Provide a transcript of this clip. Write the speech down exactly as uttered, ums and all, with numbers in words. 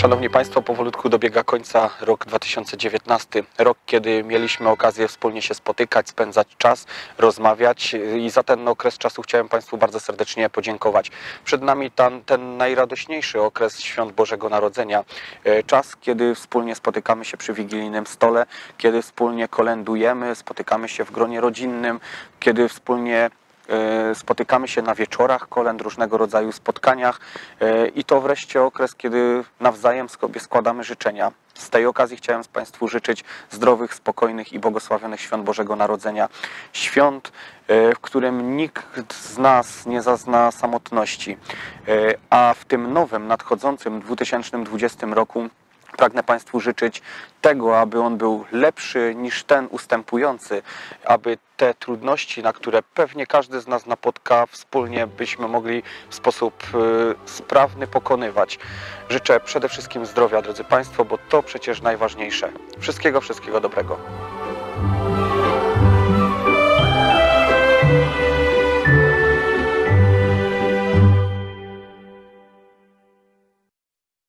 Szanowni Państwo, powolutku dobiega końca rok dwa tysiące dziewiętnasty. Rok, kiedy mieliśmy okazję wspólnie się spotykać, spędzać czas, rozmawiać i za ten okres czasu chciałem Państwu bardzo serdecznie podziękować. Przed nami ten, ten najradośniejszy okres Świąt Bożego Narodzenia. Czas, kiedy wspólnie spotykamy się przy wigilijnym stole, kiedy wspólnie kolędujemy, spotykamy się w gronie rodzinnym, kiedy wspólnie spotykamy się na wieczorach kolęd, różnego rodzaju spotkaniach i to wreszcie okres, kiedy nawzajem sobie składamy życzenia. Z tej okazji chciałem Państwu życzyć zdrowych, spokojnych i błogosławionych Świąt Bożego Narodzenia. Świąt, w którym nikt z nas nie zazna samotności, a w tym nowym, nadchodzącym dwa tysiące dwudziestym roku pragnę Państwu życzyć tego, aby on był lepszy niż ten ustępujący, aby te trudności, na które pewnie każdy z nas napotka, wspólnie byśmy mogli w sposób sprawny pokonywać. Życzę przede wszystkim zdrowia, drodzy Państwo, bo to przecież najważniejsze. Wszystkiego, wszystkiego dobrego.